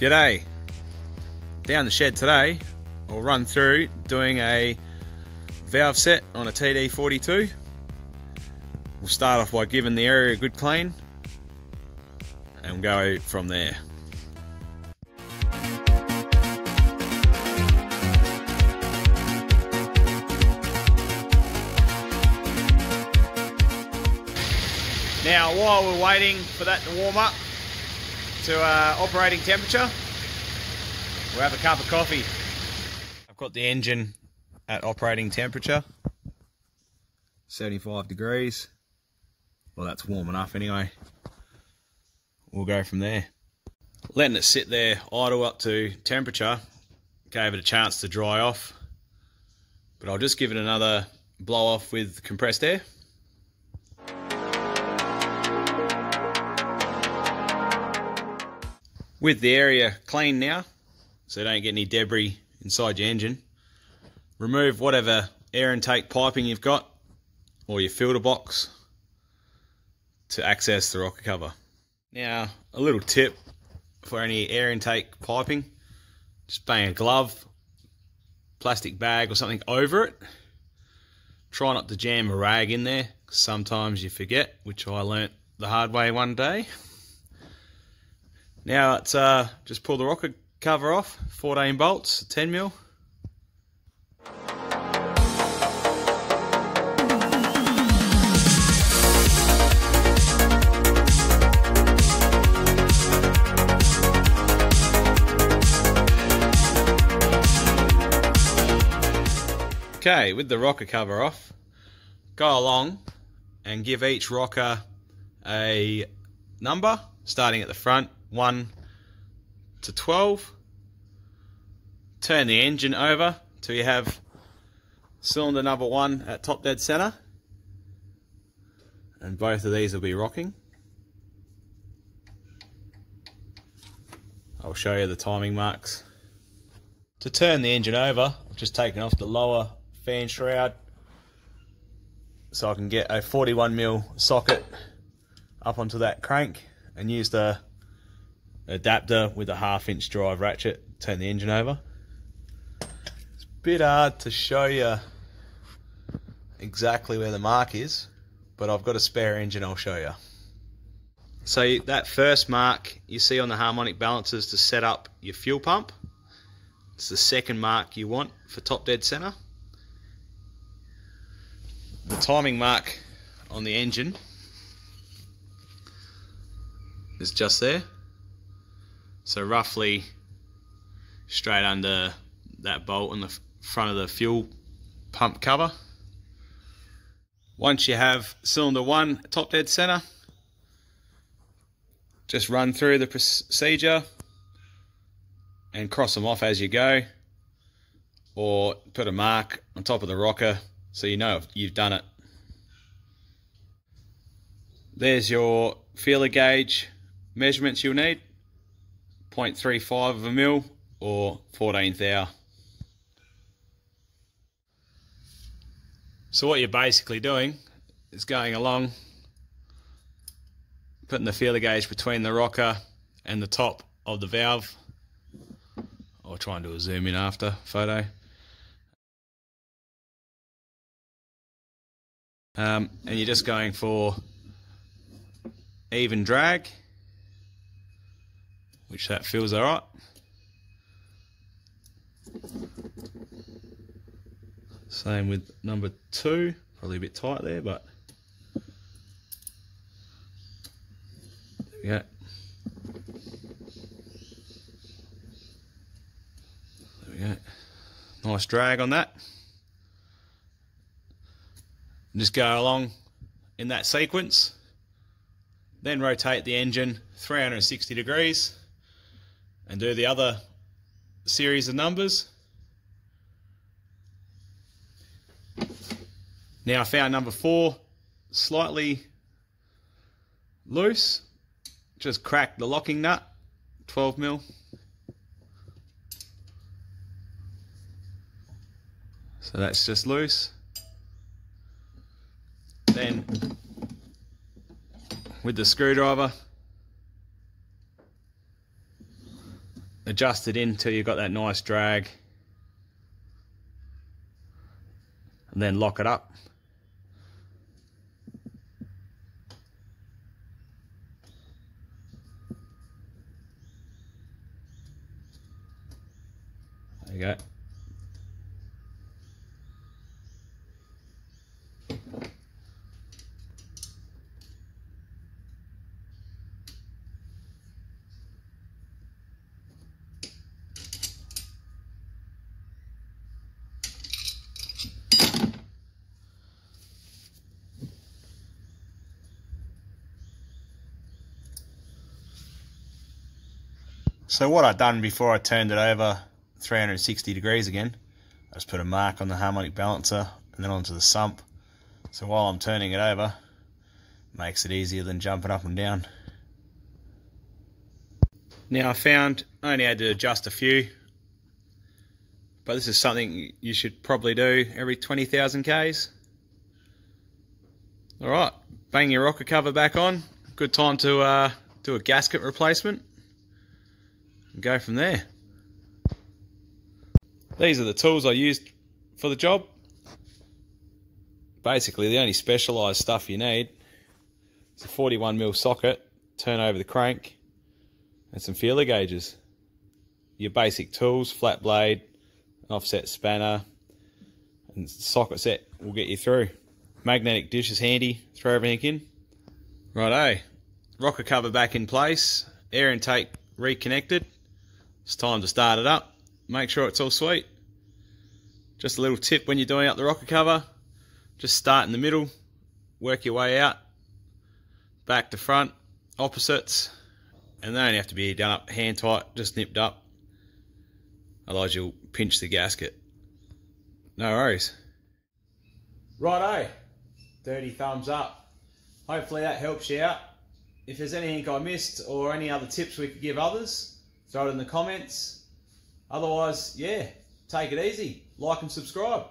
G'day, down the shed today I'll run through doing a valve set on a TD42. We'll start off by giving the area a good clean and go from there. Now while we're waiting for that to warm up to operating temperature, we'll have a cup of coffee. I've got the engine at operating temperature, 75 degrees. Well, that's warm enough anyway. We'll go from there. Letting it sit there idle up to temperature gave it a chance to dry off, but I'll just give it another blow off with compressed air. With the area clean now, so don't get any debris inside your engine, remove whatever air intake piping you've got or your filter box to access the rocker cover. Now, a little tip for any air intake piping, just bang a glove, plastic bag or something over it. Try not to jam a rag in there, 'cause sometimes you forget, which I learnt the hard way one day. Now let's just pull the rocker cover off, 14 bolts, 10 mil. Okay, with the rocker cover off, go along and give each rocker a number, starting at the front, 1 to 12. Turn the engine over till you have cylinder number 1 at top dead center, and both of these will be rocking. I'll show you the timing marks. To turn the engine over, I've just taken off the lower fan shroud so I can get a 41mm socket up onto that crank and use the adapter with a 1/2 inch drive ratchet, turn the engine over. It's a bit hard to show you exactly where the mark is, but I've got a spare engine I'll show you. So that first mark you see on the harmonic balancer is to set up your fuel pump. It's the second mark you want for top dead center. The timing mark on the engine is just there. So roughly straight under that bolt on the front of the fuel pump cover. Once you have cylinder 1 top dead center, just run through the procedure and cross them off as you go, or put a mark on top of the rocker so you know you've done it. There's your feeler gauge measurements you'll need. 0.35 of a mil or 14th hour. So what you're basically doing is going along, putting the feeler gauge between the rocker and the top of the valve. I'll try and do a zoom in after photo. And you're just going for even drag, which that feels all right. Same with number 2, probably a bit tight there, but yeah, there we go. Nice drag on that. And just go along in that sequence, then rotate the engine 360 degrees. And do the other series of numbers. Now I found number 4 slightly loose. Just crack the locking nut, 12mm. So that's just loose. Then with the screwdriver, adjust it in till you've got that nice drag, and then lock it up. There you go. So what I'd done before I turned it over 360 degrees again, I just put a mark on the harmonic balancer and then onto the sump. So while I'm turning it over, it makes it easier than jumping up and down. Now I found I only had to adjust a few, but this is something you should probably do every 20,000 Ks. Alright, bang your rocker cover back on. Good time to do a gasket replacement. Go from there. These are the tools I used for the job. Basically the only specialised stuff you need is a 41mm socket, turn over the crank, and some feeler gauges. Your basic tools, flat blade, an offset spanner, and socket set will get you through. Magnetic dish is handy, throw everything in. Righto, rocker cover back in place, air intake reconnected. It's time to start it up, make sure it's all sweet. Just a little tip when you're doing up the rocker cover, just start in the middle, work your way out, back to front, opposites, and they don't have to be done up hand tight, just nipped up, otherwise you'll pinch the gasket. No worries. Righto, dirty thumbs up. Hopefully that helps you out. If there's anything I missed or any other tips we could give others, throw it in the comments. Otherwise, yeah, take it easy, like and subscribe.